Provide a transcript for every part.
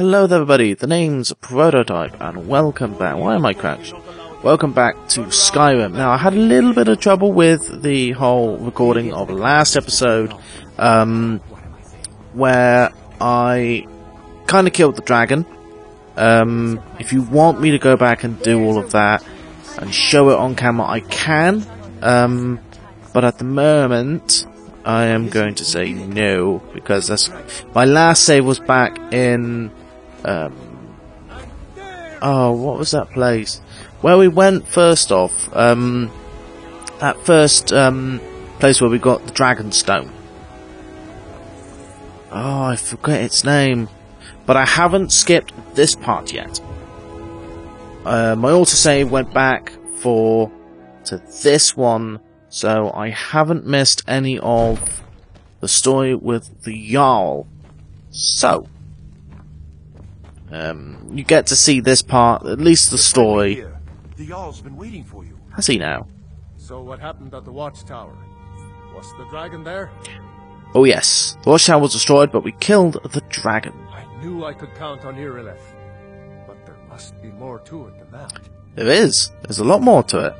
Hello there everybody, the name's Prototype and welcome back. Why am I crouched? Welcome back to Skyrim. Now I had a little bit of trouble with the whole recording of last episode where I kind of killed the dragon. If you want me to go back and do all of that and show it on camera, I can. But at the moment I am going to say no, because that's my last save was back in what was that place where we went first off, that first place where we got the Dragonstone. Oh, I forget its name, but I haven't skipped this part yet. My autosave went back to this one, so I haven't missed any of the story with the Jarl. So you get to see this part, at least the story. The Jarl's been waiting for you. Has he now? So what happened at the watchtower? Was the dragon there? Oh yes, the watchtower was destroyed, but we killed the dragon. I knew I could count on Irileth, but there must be more to it than that. There is. There's a lot more to it.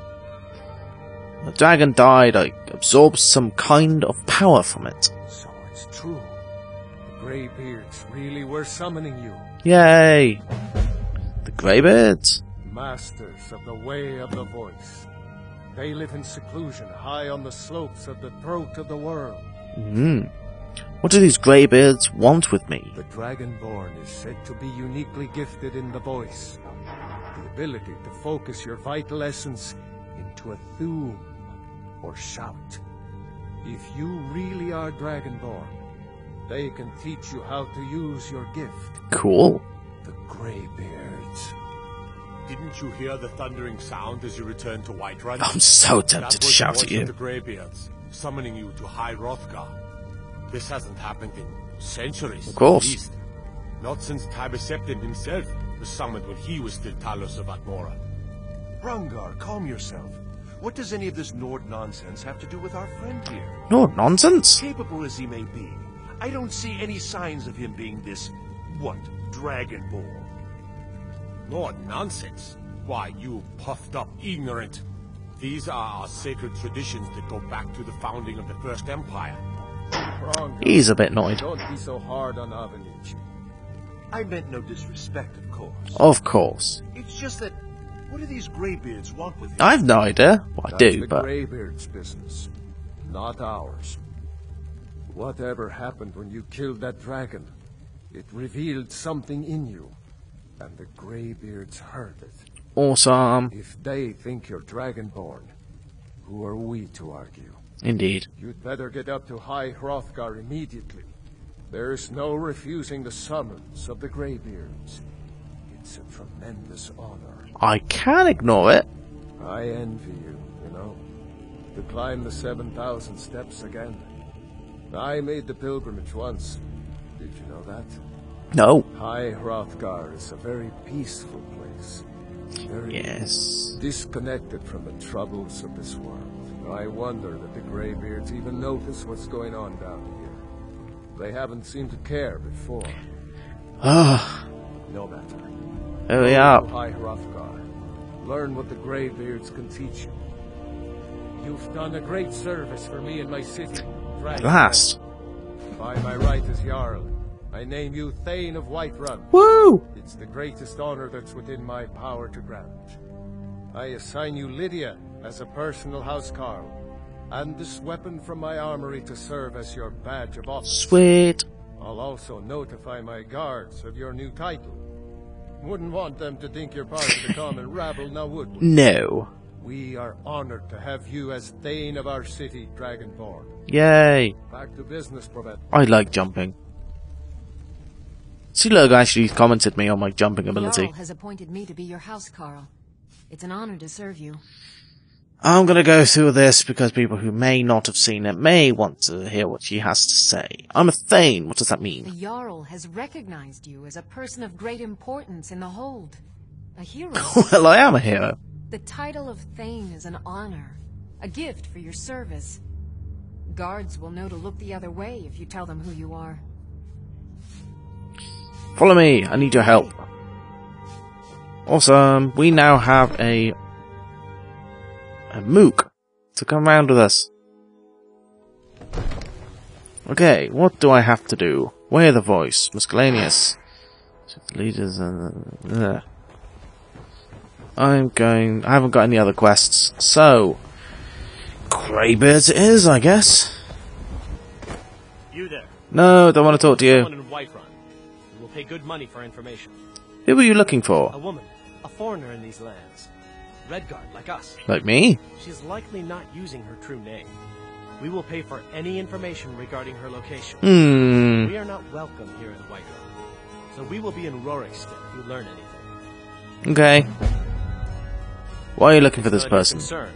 When the dragon died, I absorbed some kind of power from it. So it's true. The Graybeards really were summoning you. Yay! The Graybeards? Masters of the Way of the Voice. They live in seclusion high on the slopes of the throat of the world. What do these Graybeards want with me? The Dragonborn is said to be uniquely gifted in the voice. The ability to focus your vital essence into a thume or shout. If you really are Dragonborn, they can teach you how to use your gift. Cool. The Graybeards. Didn't you hear the thundering sound as you returned to Whiterun? I'm so tempted to shout at you. The Graybeards summoning you to High Hrothgar. This hasn't happened in centuries. Of course. At least. Not since Tyber Septim himself was summoned when he was still Talos of Atmora. Rangar, calm yourself. What does any of this Nord nonsense have to do with our friend here? Nord nonsense? Capable as he may be, I don't see any signs of him being this, what, Dragonborn. Lord, nonsense. Why, you puffed up ignorant. These are our sacred traditions that go back to the founding of the First Empire. He's a bit annoyed. Don't be so hard on Avonici. I meant no disrespect, of course. Of course. It's just that, what do these Graybeards want with you? I have no idea. Well, I do, but... That's the Graybeards' business, not ours. Whatever happened when you killed that dragon, it revealed something in you. And the Graybeards heard it. Awesome. If they think you're Dragonborn, who are we to argue? Indeed. You'd better get up to High Hrothgar immediately. There is no refusing the summons of the Graybeards. It's a tremendous honor. I can ignore it. I envy you, you know. To climb the 7,000 steps again. I made the pilgrimage once. Did you know that? No. High Hrothgar is a very peaceful place. Very disconnected from the troubles of this world. I wonder that the Graybeards even notice what's going on down here. They haven't seemed to care before. No matter. There we are. High Hrothgar. Learn what the Graybeards can teach you. You've done a great service for me and my city. At last. By my right as Jarl, I name you Thane of Whiterun. Woo! It's the greatest honor that's within my power to grant. I assign you Lydia as a personal housecarl, and this weapon from my armory to serve as your badge of office. Sweet. I'll also notify my guards of your new title. Wouldn't want them to think you're part of the common rabble, now would we? No. We are honored to have you as Thane of our city, Dragonborn. Yay. Back to business, Proventus. I like jumping. Steel Ogre actually commented me on my jumping ability. The Jarl has appointed me to be your housecarl. It's an honor to serve you. I'm going to go through this because people who may not have seen it may want to hear what she has to say. I'm a Thane. What does that mean? The Jarl has recognized you as a person of great importance in the Hold. A hero. Well, I am a hero. The title of Thane is an honor, a gift for your service. Guards will know to look the other way if you tell them who you are. Follow me, I need your help. Awesome, we now have a mook to come round with us. Okay, what do I have to do? Wear the voice, miscellaneous. Leaders and... I haven't got any other quests, so... Graybeards it is, I guess. You there. No, don't want to talk to you. Pay good money for information. Who were you looking for? A woman, a foreigner in these lands. Redguard, like us. Like me? She's likely not using her true name. We will pay for any information regarding her location. Hmm. We are not welcome here in Whiterun, so we will be in Rorikstead if you learn anything. Okay. Why are you looking for this person? Concern.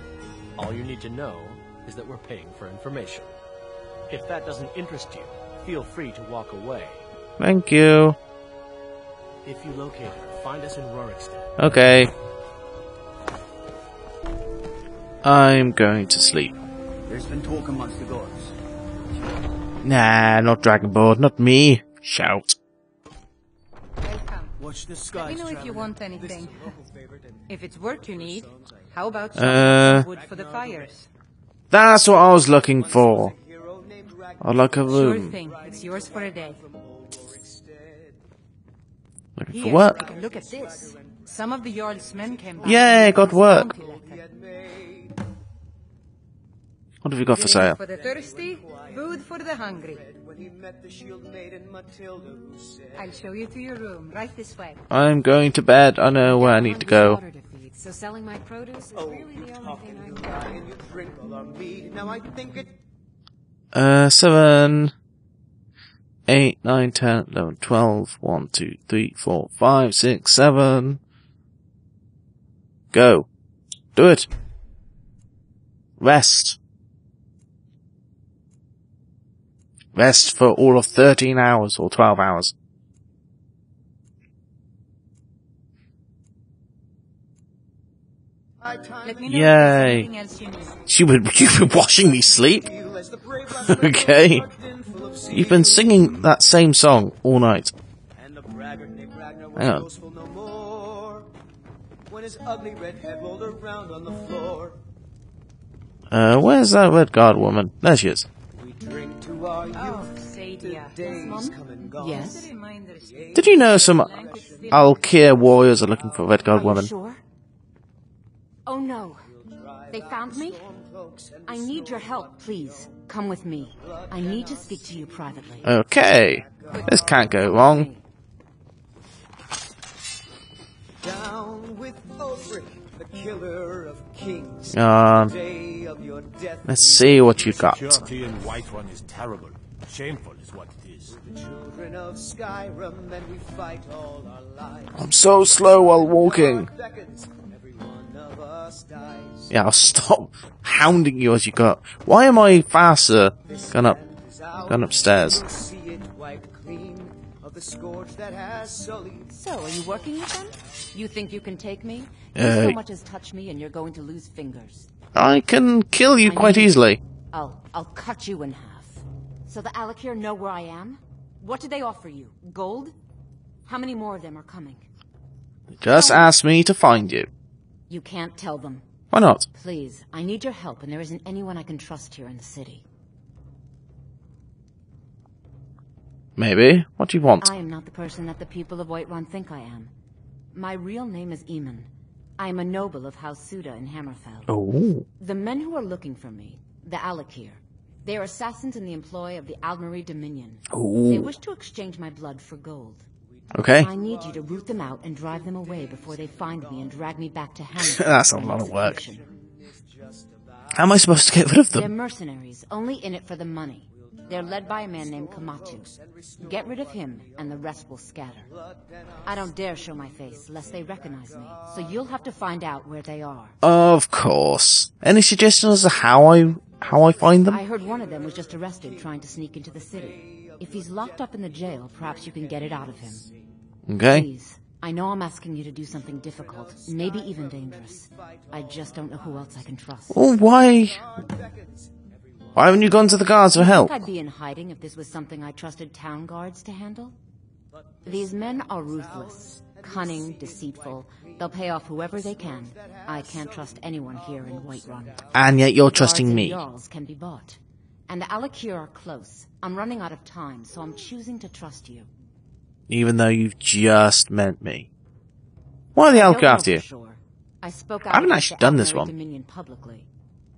All you need to know is that we're paying for information. If that doesn't interest you, feel free to walk away. Thank you. If you locate her, find us in Rorikstead. Okay. I'm going to sleep. There's been talk amongst the gods. Nah, not Dragonborn, not me. Shout. Welcome. Watch the sky. Let me know if you want anything. If it's work you need, how about wood for the fires? That's what I was looking for. I'd like a room. Sure thing. It's yours for a day. Looking for work. Look at this. Some of the Jarl's men came back. Yay, got work. What have you got for sale? For the thirsty, food for the hungry. I'll show you to your room, right this way. I'm going to bed. I know where I need to go. So selling my produce is really the only thing I can do. 7, 8, 9, 10, 11, 12, 1, 2, 3, 4, 5, 6, 7. Go. Do it. Rest. Rest for all of 13 hours or 12 hours. Yay. You've been watching me sleep? Okay. You've been singing that same song all night. Hang on. Where's that red guard woman? There she is. Yes. Did you know some Alik'r warriors are looking for red guard women? Sure? Oh no. They found me? I need your help, please. Come with me. I need to speak to you privately. Okay. This can't go wrong. Down with Ulfric, the killer of kings. Let's see what you got. Security in Whiterun is terrible. Shameful is what it is. The children of Skyrim, and we fight all our lives. I'm so slow while walking. Yeah, I'll stop hounding you as you go up. Why am I faster? Going upstairs. So, are you working with them? You think you can take me? So much as touch me, and you're going to lose fingers. I can kill you quite easily. I'll cut you in half. So the Alik'r know where I am. What do they offer you? Gold? How many more of them are coming? Just ask me to find you. You can't tell them. Why not? Please, I need your help, and there isn't anyone I can trust here in the city. Maybe. What do you want? I am not the person that the people of Whiterun think I am. My real name is Eamon. I am a noble of House Suda in Hammerfell. Oh. The men who are looking for me, the Alik'r, they are assassins in the employ of the Aldmeri Dominion. Oh. They wish to exchange my blood for gold. Okay. I need you to root them out and drive them away before they find me and drag me back to Hammerfell. That's a lot of work. How am I supposed to get rid of them? They're mercenaries, only in it for the money. They're led by a man named Kamatu. Get rid of him, and the rest will scatter. I don't dare show my face, lest they recognize me, so you'll have to find out where they are. Of course. Any suggestions as to how I find them? I heard one of them was just arrested trying to sneak into the city. If he's locked up in the jail, perhaps you can get it out of him. Okay. Please, I know I'm asking you to do something difficult, maybe even dangerous. I just don't know who else I can trust. Oh, why? Why haven't you gone to the guards for help? I think I'd be in hiding if this was something I trusted town guards to handle. These men are ruthless, cunning, deceitful. They'll pay off whoever they can. I can't trust anyone here in Whiterun. And yet you're trusting me. Jarls can be bought. And Alik'r are close. I'm running out of time, so I'm choosing to trust you. Even though you've just meant me. Why are the Alik'r after you? Sure. I haven't actually done this one. Dominion publicly.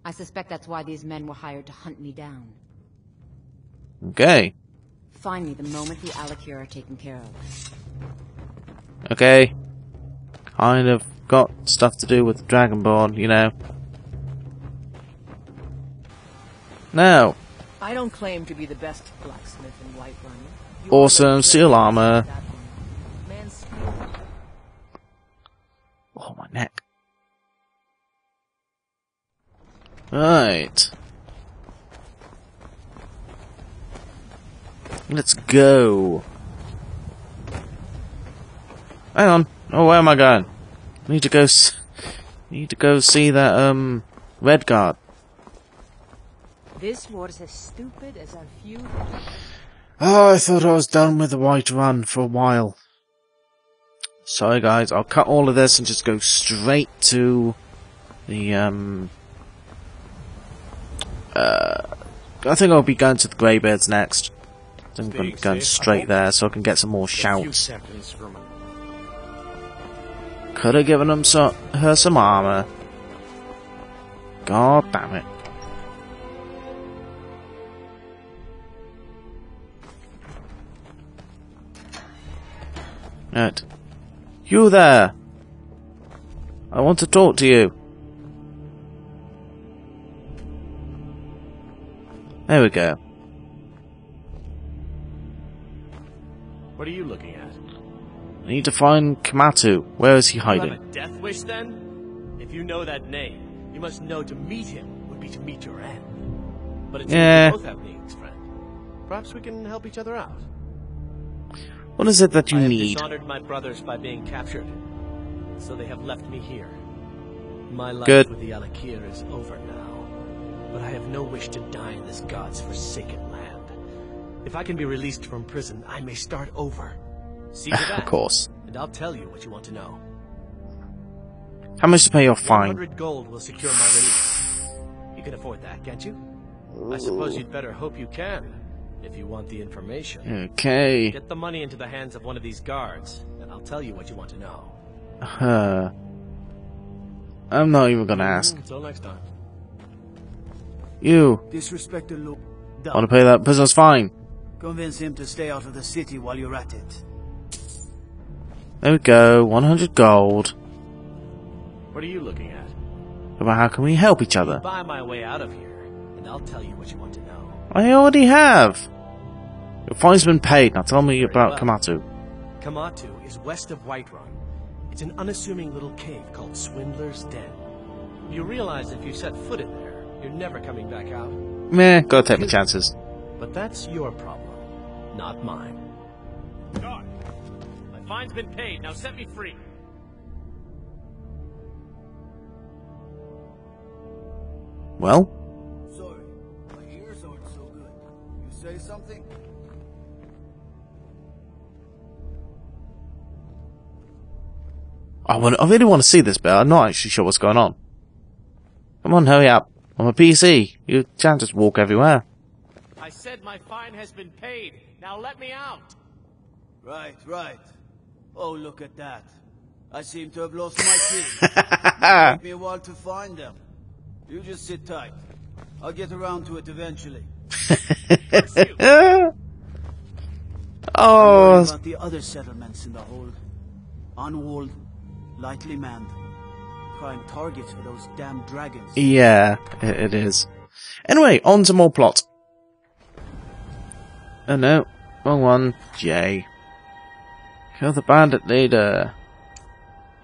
I suspect that's why these men were hired to hunt me down. Okay. Find me the moment the Alik'r are taken care of. Okay. Kind of got stuff to do with the Dragonborn, you know. No. I don't claim to be the best blacksmith in Whiterun. Awesome seal armor. Oh, my neck. Right. Let's go. Hang on. Oh, where am I going? I need to go. Need to go see that Redguard. This war's as stupid as our feud. Oh, I thought I was done with the Whiterun for a while. Sorry, guys. I'll cut all of this and just go straight to the I think I'll be going to the Graybeards next. I'm going to go straight there so I can get some more shouts. Could have given them her some armor. God damn it. Right. You there! I want to talk to you. There we go. What are you looking at? I need to find Kamatu. Where is he hiding? You have a death wish, then? If you know that name, you must know to meet him would be to meet your end. But it's yeah. We both have needs, friend. Perhaps we can help each other out. What is it that you need? I have dishonored my brothers by being captured, so they have left me here. My life with the Alik'r is over now, but I have no wish to die in this god's forsaken land. If I can be released from prison, I may start over. See you back, of course. And I'll tell you what you want to know. How much to pay your fine? 100 gold will secure my release. You can afford that, can't you? Ooh. I suppose you'd better hope you can. If you want the information. Okay. Get the money into the hands of one of these guards, and I'll tell you what you want to know. I'm not even gonna ask. Until next time. You disrespect the law. Wanna pay that prisoner's fine? Convince him to stay out of the city while you're at it. There we go, 100 gold. What are you looking at? About how can we help each other? Buy my way out of here, and I'll tell you what you want to know. I already have! Your fine's been paid, now tell me about Kamatu. Kamatu is west of Whiterun. It's an unassuming little cave called Swindler's Den. You realize if you set foot in there, you're never coming back out. Meh, gotta take my chances. But that's your problem, not mine. God, my fine's been paid, now set me free! Well? Say something? I really want to see this, but I'm not actually sure what's going on. Come on, hurry up. I'm a PC. You can't just walk everywhere. I said my fine has been paid. Now let me out. Right, right. Oh, look at that. I seem to have lost my keys. It took me a while to find them. You just sit tight. I'll get around to it eventually. Oh, about the other settlements in the hold, unwalled, lightly manned, prime targets for those damn dragons. Yeah, it is. Anyway, on to more plot. Oh no, wrong one. J. Kill the bandit leader.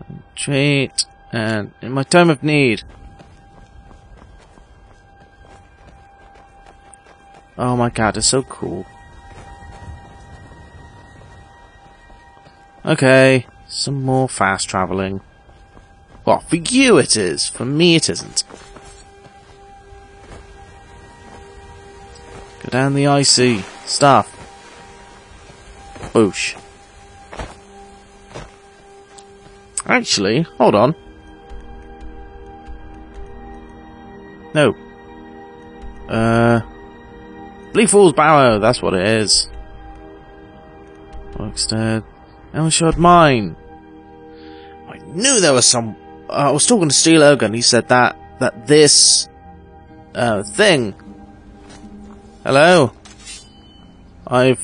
Retreat, and in my time of need. Oh my god, it's so cool. Okay, some more fast travelling. Well, for you it is, for me it isn't. Go down the icy stuff. Boosh. Actually, hold on. No. Bleefool's Bowler, that's what it is. Buckstead. Elshard Mine. I knew there was some... I was talking to Steel Ogun, he said that this... thing. Hello. I've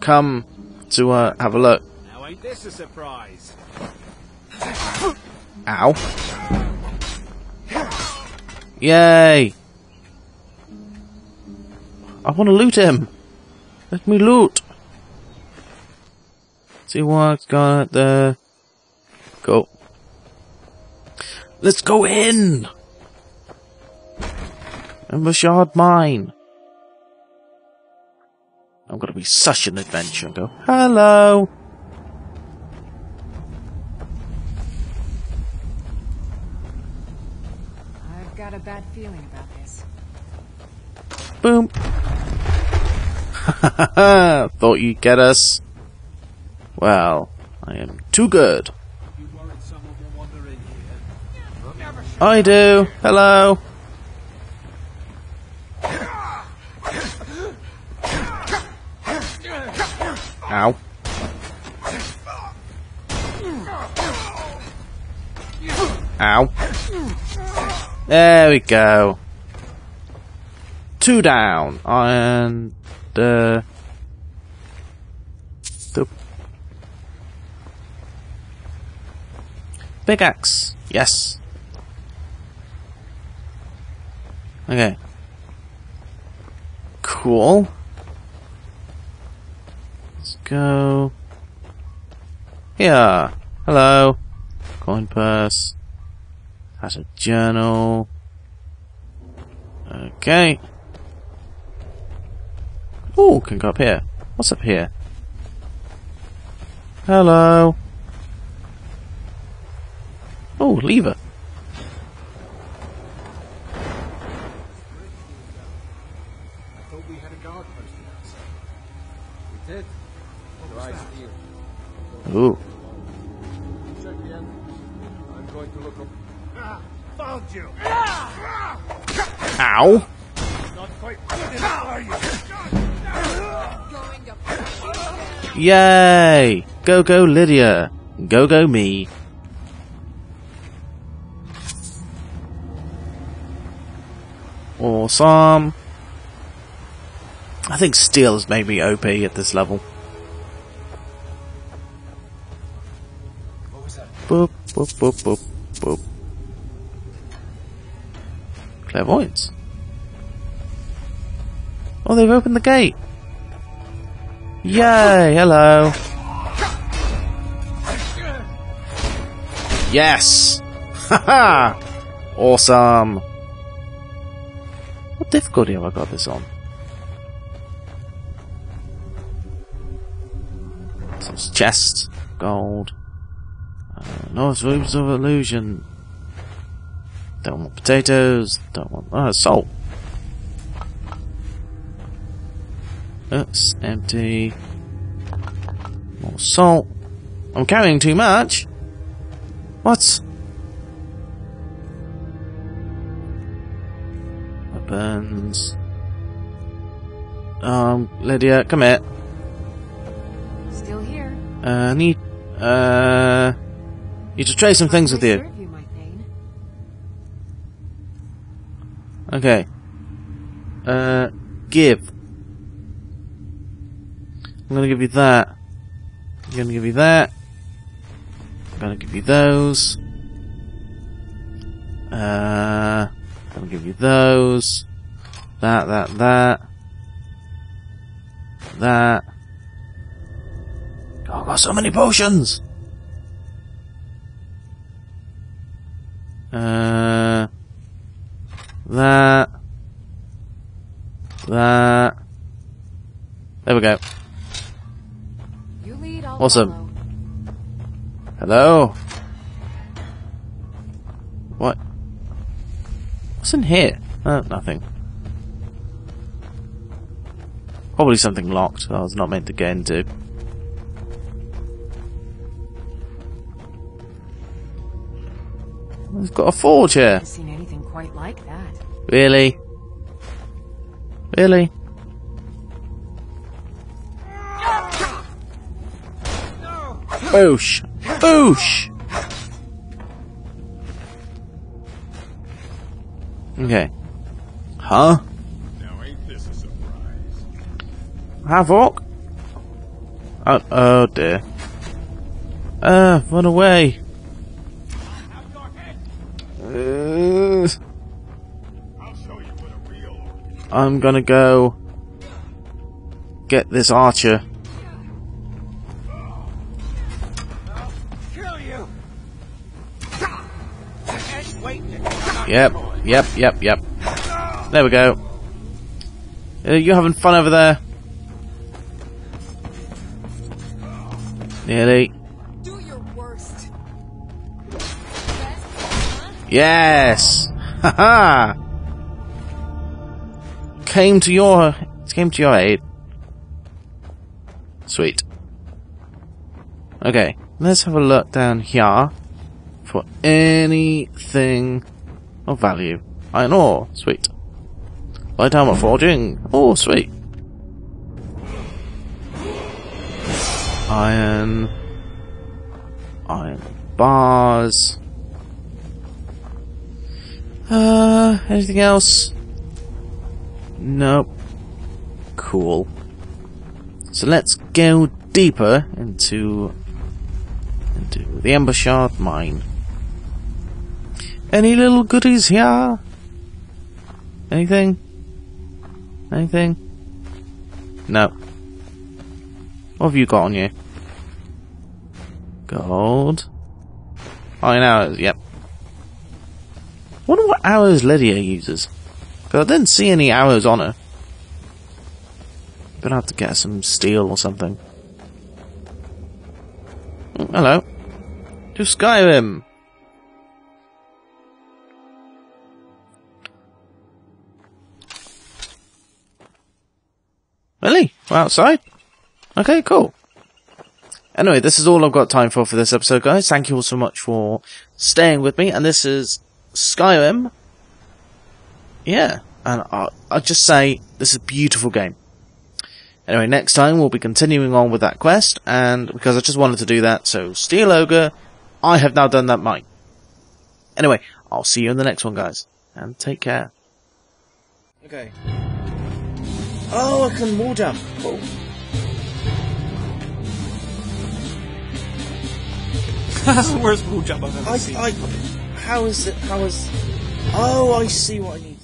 come to, have a look. Now ain't this a surprise? Ow. Yay. I want to loot him. Let me loot. See what's got there. Go. Let's go in. Ember Shard mine. I'm gonna be such an adventure. Go. Hello. I've got a bad feeling about this. Boom. Thought you'd get us. Well, I am too good. I do. Hello. Ow. Ow. There we go. Two down. And... Big axe. Yes. Okay. Cool. Let's go. Here. Hello. Coin purse. That's a journal. Okay. Ooh, can go up here. What's up here? Hello. Oh, lever. Ooh. I'm going to look up. Found you. Ow. Not quite good enough, are you? Yay! Go go Lydia. Go go me. Awesome. I think Steel has made me OP at this level. What was that? Boop, boop, boop, boop, boop. Clairvoyance. Oh, they've opened the gate. Yay, hello. Yes. Haha. Awesome. What difficulty have I got this on? So it's chest, gold, North Rooms of Illusion. Don't want potatoes, don't want salt. That's empty. More salt. I'm carrying too much. What? Burns. Lydia, come here. Still here. I need you to trade some things with you. Okay. Give. I'm gonna give you that. I'm gonna give you that. I'm gonna give you those. I'll give you those. That. Oh, I've got so many potions! That. There we go. Awesome. Hello? What? What's in here? Oh, nothing. Probably something locked that I was not meant to get into. It's got a forge here. I've seen anything quite like that. Really? Really? Boosh! Boosh! Okay. Huh? Now ain't this a surprise? Havoc? Oh dear. Run away. I'm gonna go get this archer. Yep. There we go. You having fun over there? Nearly. Do your worst. Yes. Haha. Came to your aid. Sweet. Okay, let's have a look down here for anything of value. Iron ore, sweet. Light armor forging, oh sweet. Iron bars. Anything else? Nope. Cool. So let's go deeper into the Ember Shard mine. Any little goodies here? Anything? Anything? No. What have you got on you? Gold. Iron hours, yep. Wonder what hours Lydia uses. Because I didn't see any arrows on her. Gonna have to get some steel or something. Oh, hello. To Skyrim! Really? We're outside? Okay, cool. Anyway, this is all I've got time for this episode, guys. Thank you all so much for staying with me. And this is Skyrim. Yeah, and I'll just say, this is a beautiful game. Anyway, next time we'll be continuing on with that quest, and because I just wanted to do that, so Steel Ogre, I have now done that mine. Anyway, I'll see you in the next one, guys, and take care. Okay. Oh, I can wall jump. Cool. That's the worst wall jump I've ever seen. How is it? How is... Oh, I see what I need.